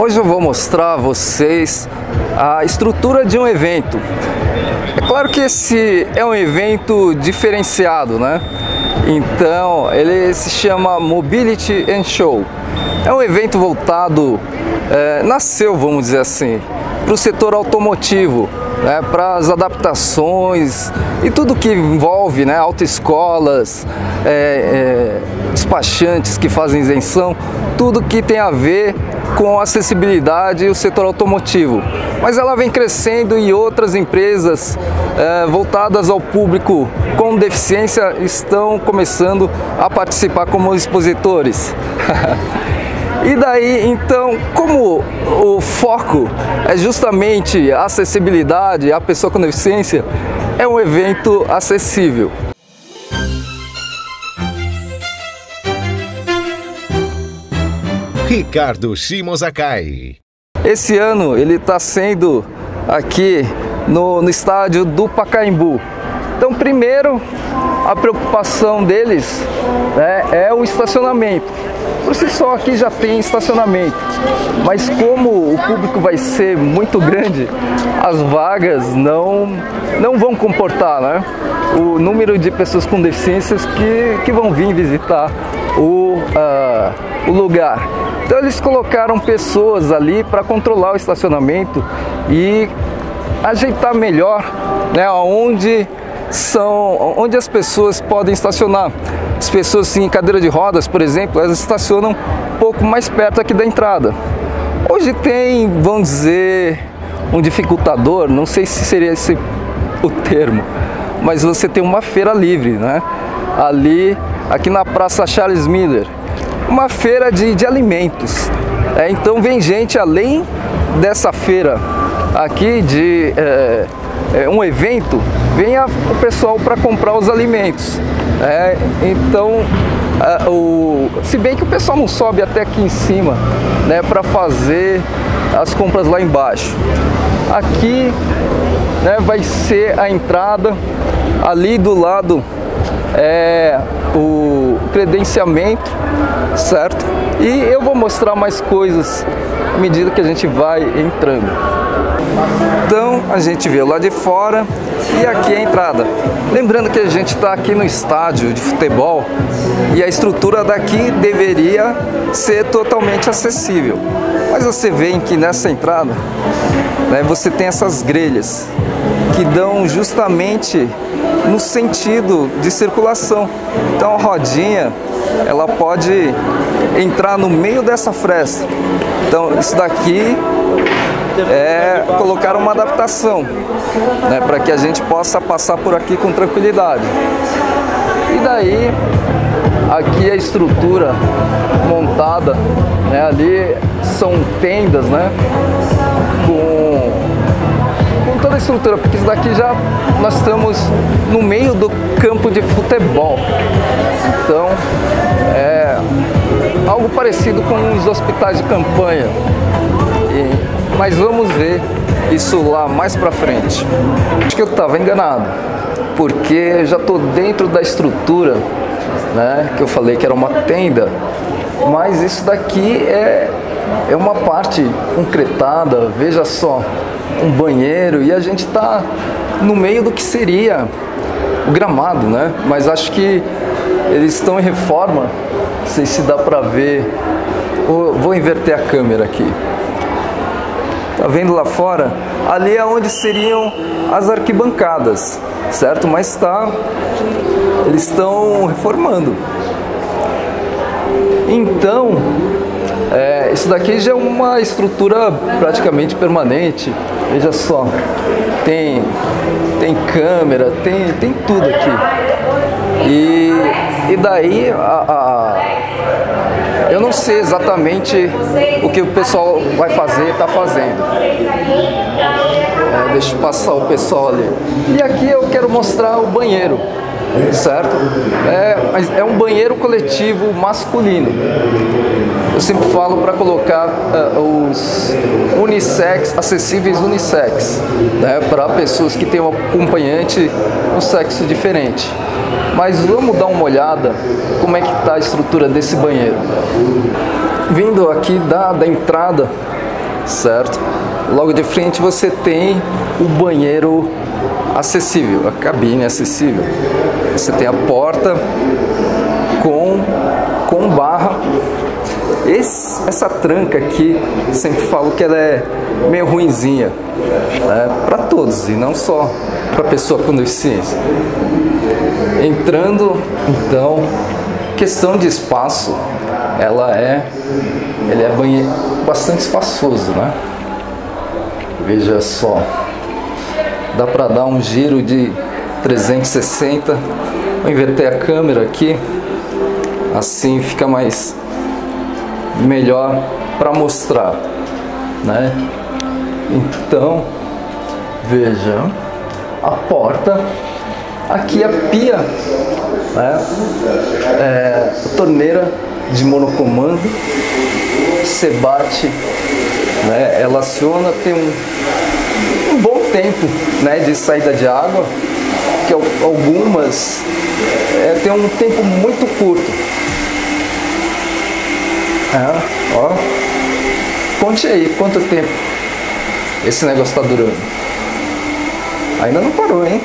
Hoje eu vou mostrar a vocês a estrutura de um evento. É claro que esse é um evento diferenciado, né? Então ele se chama Mobility and Show. É um evento voltado, nasceu, vamos dizer assim, para o setor automotivo, né, para as adaptações e tudo que envolve, né, autoescolas, despachantes que fazem isenção, tudo que tem a ver com acessibilidade e o setor automotivo. Mas ela vem crescendo e outras empresas voltadas ao público com deficiência estão começando a participar como expositores. E daí, então, como o foco é justamente a acessibilidade, a pessoa com deficiência, é um evento acessível. Ricardo Shimosakai. Esse ano ele está sendo aqui no estádio do Pacaembu. Então, primeiro, a preocupação deles, né, é o estacionamento. Por si só aqui já tem estacionamento, mas como o público vai ser muito grande, as vagas não vão comportar, né, o número de pessoas com deficiências que vão vir visitar o lugar. Então eles colocaram pessoas ali para controlar o estacionamento e ajeitar melhor, né, onde as pessoas podem estacionar. As pessoas em cadeira de rodas, por exemplo, elas estacionam um pouco mais perto aqui da entrada. Hoje tem, vamos dizer, um dificultador, não sei se seria esse o termo, mas você tem uma feira livre, né? Ali, aqui na Praça Charles Miller, uma feira de alimentos. Então vem gente além dessa feira aqui de um evento, vem o pessoal para comprar os alimentos. Então, se bem que o pessoal não sobe até aqui em cima, né, para fazer as compras lá embaixo. Aqui, né, vai ser a entrada, ali do lado é o credenciamento, certo? E eu vou mostrar mais coisas à medida que a gente vai entrando. Então a gente vê lá de fora e aqui é a entrada. Lembrando que a gente está aqui no estádio de futebol e a estrutura daqui deveria ser totalmente acessível. Mas você vê que nessa entrada, né, você tem essas grelhas que dão justamente no sentido de circulação. Então a rodinha ela pode entrar no meio dessa fresta. Então isso daqui é colocar uma adaptação, né, para que a gente possa passar por aqui com tranquilidade. E daí, aqui a estrutura montada, né, ali são tendas, né, com toda a estrutura, porque isso daqui já nós estamos no meio do campo de futebol. Então, é algo parecido com os hospitais de campanha. Mas vamos ver isso lá mais pra frente. Acho que eu estava enganado, porque eu já estou dentro da estrutura, né, que eu falei que era uma tenda, mas isso daqui é uma parte concretada, veja só, um banheiro, e a gente está no meio do que seria o gramado, né? Mas acho que eles estão em reforma, não sei se dá pra ver, vou inverter a câmera aqui. Tá vendo lá fora? Ali é onde seriam as arquibancadas, certo? Mas eles estão reformando. Então, isso daqui já é uma estrutura praticamente permanente. Veja só, tem câmera, tem tudo aqui. E daí eu não sei exatamente o que o pessoal vai fazer, está fazendo. Deixa eu passar o pessoal ali. E aqui eu quero mostrar o banheiro, certo? É um banheiro coletivo masculino. Eu sempre falo para colocar os unissex, acessíveis unissex, né, para pessoas que têm um acompanhante do sexo diferente. Mas vamos dar uma olhada como é que está a estrutura desse banheiro. Vindo aqui da entrada, certo? Logo de frente você tem o banheiro acessível, a cabine acessível. Você tem a porta com barra. Essa tranca aqui, sempre falo que ela é meio ruinzinha, né? Para todos e não só para pessoa com deficiência. Entrando, então, questão de espaço, ele é banheiro bastante espaçoso, né? Veja só, dá para dar um giro de 360. Vou inverter a câmera aqui, assim fica melhor para mostrar, né? Então veja a porta aqui, a pia, né? A torneira de monocomando, você bate, né? Ela aciona, tem um bom tempo, né, de saída de água, que algumas tem um tempo muito curto. Ó, conte aí quanto tempo esse negócio tá durando. Ainda não parou, hein?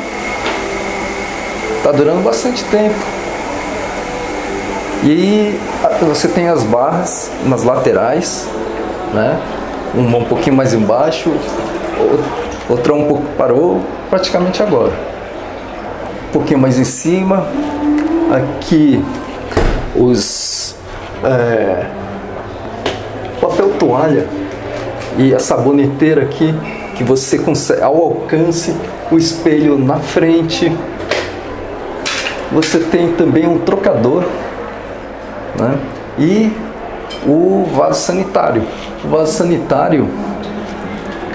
Tá durando bastante tempo. E você tem as barras nas laterais, né? Uma um pouquinho mais embaixo, outra um pouco, parou praticamente agora. Um pouquinho mais em cima. Aqui os... papel toalha e a saboneteira aqui, que você consegue ao alcance, o espelho na frente. Você tem também um trocador, né? E o vaso sanitário. O vaso sanitário,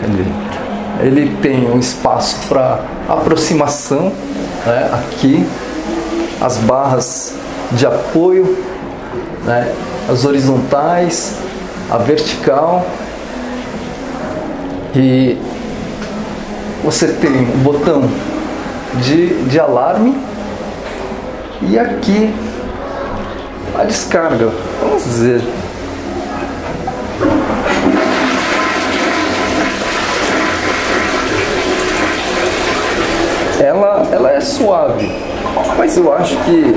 cadê? Ele tem um espaço para aproximação, né? Aqui as barras de apoio, né? As horizontais, a vertical, e você tem um botão de alarme e aqui a descarga, vamos dizer. Ela é suave, mas eu acho que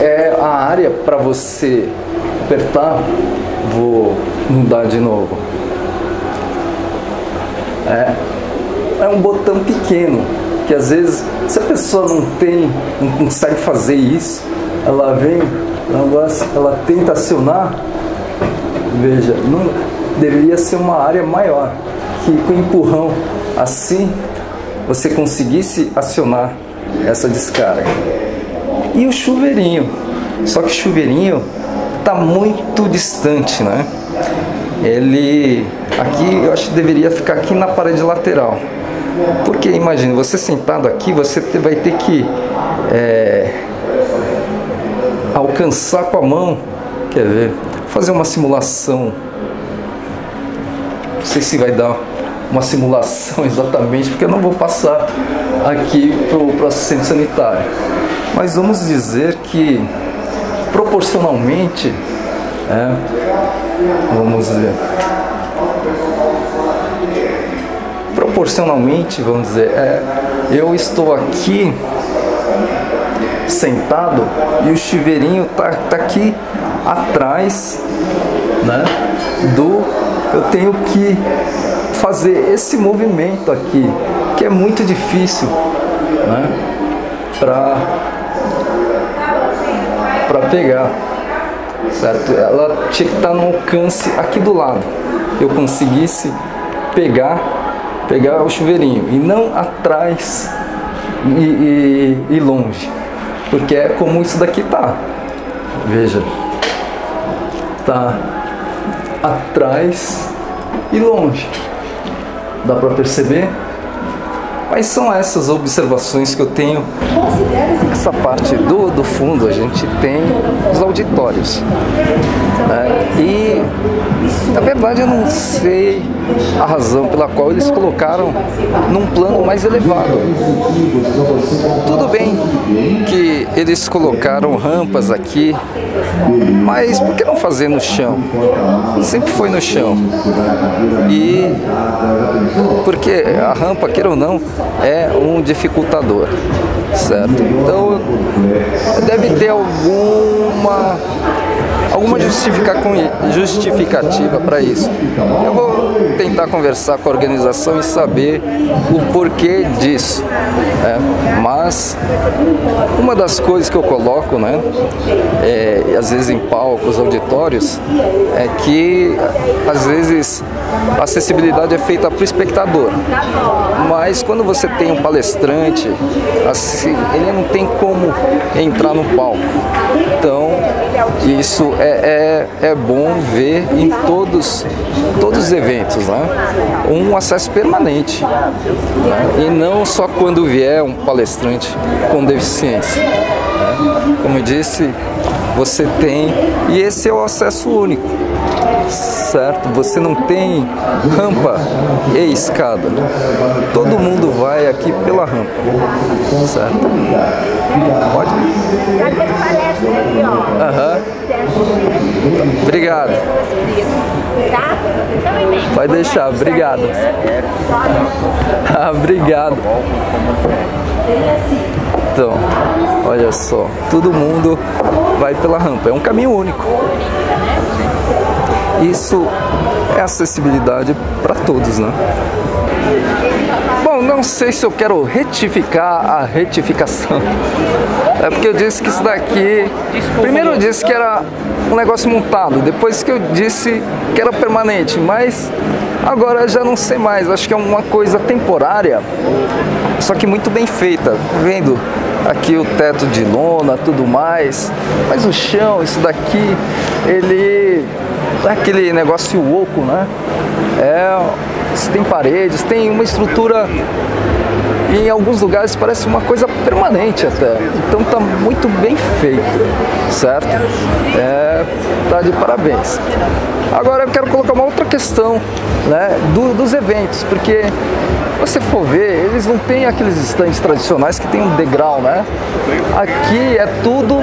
é a área para você apertar. Vou mudar de novo. É um botão pequeno que às vezes, se a pessoa não consegue fazer isso, ela vem, ela tenta acionar. Veja, não deveria ser uma área maior, que com um empurrão assim você conseguisse acionar essa descarga. E o chuveirinho, só que o chuveirinho tá muito distante, né? Ele aqui, eu acho que deveria ficar aqui na parede lateral, porque imagina você sentado aqui, você vai ter que alcançar com a mão. Quer ver? Vou fazer uma simulação, não sei se vai dar uma simulação exatamente, porque eu não vou passar aqui pro assistente sanitário, mas vamos dizer que proporcionalmente, vamos dizer, eu estou aqui sentado e o chuveirinho tá aqui atrás, né? Eu tenho que fazer esse movimento aqui, que é muito difícil, né? Para pegar, certo? Ela tinha que estar no alcance aqui do lado, eu conseguisse pegar o chuveirinho, e não atrás e longe, porque é como isso daqui tá. Veja, tá atrás e longe, dá para perceber? Mas são essas observações que eu tenho. Essa parte do fundo a gente tem os auditórios, né? E na verdade eu não sei a razão pela qual eles colocaram num plano mais elevado. Tudo bem que eles colocaram rampas aqui, mas por que não fazer no chão? Sempre foi no chão. E porque a rampa, queira ou não, é um dificultador, certo? Então deve ter alguma justificativa para isso. Eu vou tentar conversar com a organização e saber o porquê disso, né? Mas uma das coisas que eu coloco, né, às vezes em palcos, auditórios, é que às vezes a acessibilidade é feita para o espectador, mas quando você tem um palestrante, assim, ele não tem como entrar no palco. Então isso é bom ver em todos os eventos, né? Um acesso permanente, né? E não só quando vier um palestrante com deficiência, né? Como eu disse, você tem, e esse é o acesso único, certo? Você não tem rampa e escada, todo mundo vai aqui pela rampa, certo? Pode? Uhum. Obrigado. Pode deixar, obrigado. Obrigado. Então, olha só, todo mundo vai pela rampa, é um caminho único. Isso é acessibilidade para todos, né? Bom, não sei se eu quero retificar a retificação. É porque eu disse que isso daqui... Primeiro eu disse que era um negócio montado, depois que eu disse que era permanente, mas agora já não sei mais. Acho que é uma coisa temporária, só que muito bem feita. Tá vendo? Aqui o teto de lona, tudo mais. Mas o chão, isso daqui, ele... aquele negócio oco, né? Tem paredes, tem uma estrutura, e em alguns lugares parece uma coisa permanente até. Então tá muito bem feito, certo? Tá de parabéns. Agora eu quero colocar uma outra questão, né, dos eventos, porque se você for ver, eles não tem aqueles estandes tradicionais que tem um degrau, né? Aqui é tudo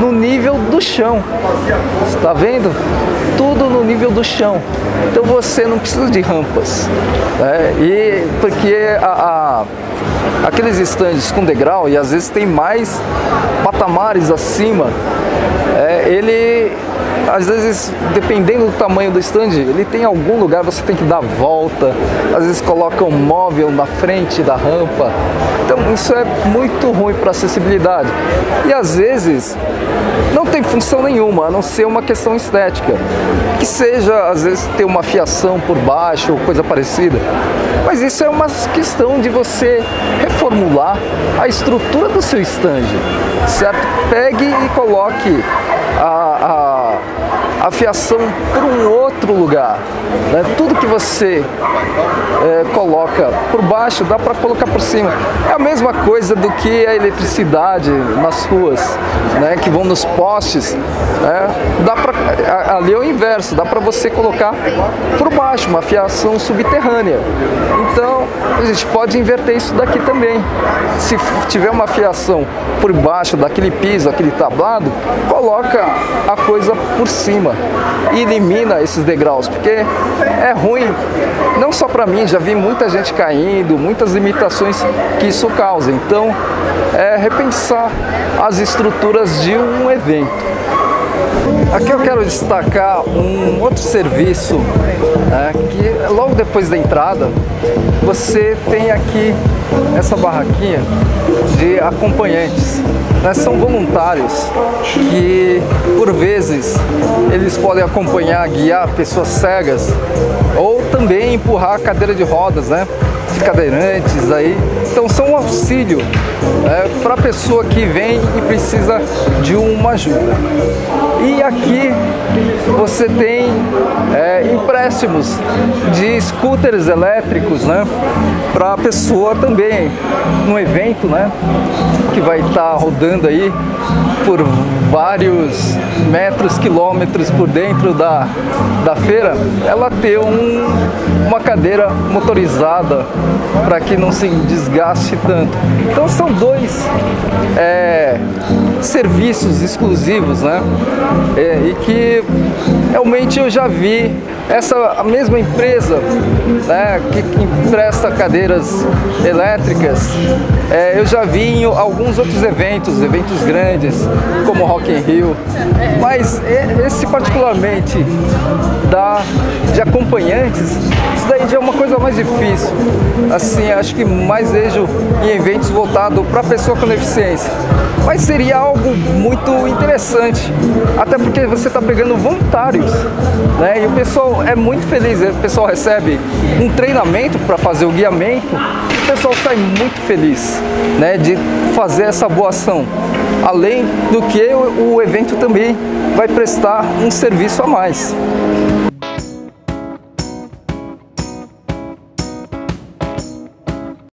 no nível do chão. Está vendo? Tudo no nível do chão. Então você não precisa de rampas, né? E porque aqueles estandes com degrau, e às vezes tem mais patamares acima, ele às vezes, dependendo do tamanho do stand, ele tem algum lugar, você tem que dar volta, às vezes coloca um móvel na frente da rampa. Então isso é muito ruim para acessibilidade. E às vezes não tem função nenhuma, a não ser uma questão estética, que seja, às vezes, ter uma fiação por baixo ou coisa parecida. Mas isso é uma questão de você reformular a estrutura do seu stand, certo? Pegue e coloque a fiação para um outro lugar, né? Tudo que você coloca por baixo dá para colocar por cima. É a mesma coisa do que a eletricidade nas ruas, né, que vão nos postes, né? Dá pra, ali é o inverso, dá para você colocar por baixo, uma fiação subterrânea. Então a gente pode inverter isso daqui também. Se tiver uma fiação por baixo daquele piso, aquele tablado, coloca a coisa por cima e elimina esses degraus, porque é ruim, não só para mim, já vi muita gente caindo, muitas limitações que isso causa. Então é repensar as estruturas de um evento. Aqui eu quero destacar um outro serviço, que logo depois da entrada você tem aqui essa barraquinha de acompanhantes, né? São voluntários que, por vezes, eles podem acompanhar, guiar pessoas cegas ou também empurrar a cadeira de rodas, né, de cadeirantes aí. Então são um auxílio para a pessoa que vem e precisa de uma ajuda. E aqui você tem impresso próximos de scooters elétricos, né, para a pessoa também, num evento, né, que vai estar rodando aí por vários metros, quilômetros por dentro da feira, ela ter uma cadeira motorizada para que não se desgaste tanto. Então são dois serviços exclusivos, né? E que realmente eu já vi a mesma empresa, né, que empresta cadeiras elétricas, eu já vi em alguns outros eventos grandes, como Rock in Rio, mas esse particularmente de acompanhantes, isso daí já é uma coisa mais difícil. Assim, acho que mais vejo em eventos voltados para pessoa com deficiência, mas seria algo muito interessante, até porque você está pegando voluntários, né? E o pessoal é muito feliz, o pessoal recebe um treinamento para fazer o guiamento, o pessoal sai muito feliz, né, de fazer essa boa ação, além do que o evento também vai prestar um serviço a mais.